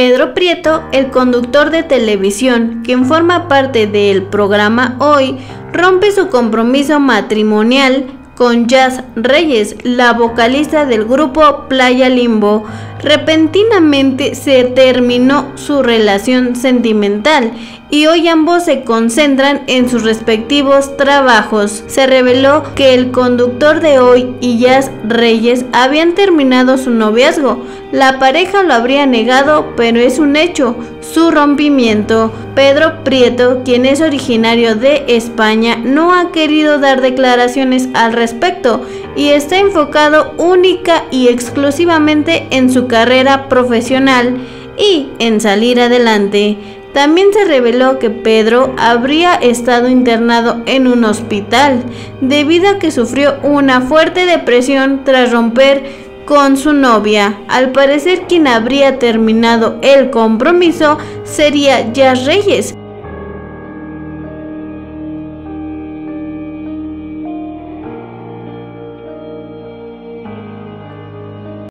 Pedro Prieto, el conductor de televisión, quien forma parte del programa Hoy, rompe su compromiso matrimonial con Jazz Reyes, la vocalista del grupo Playa Limbo. Repentinamente se terminó su relación sentimental y hoy ambos se concentran en sus respectivos trabajos. Se reveló que el conductor de Hoy y Jazz Reyes habían terminado su noviazgo. La pareja lo habría negado, pero es un hecho su rompimiento. Pedro Prieto, quien es originario de España, no ha querido dar declaraciones al respecto y está enfocado única y exclusivamente en su carrera profesional y en salir adelante. También se reveló que Pedro habría estado internado en un hospital debido a que sufrió una fuerte depresión tras romper con su novia. Al parecer, quien habría terminado el compromiso sería Jazz Reyes.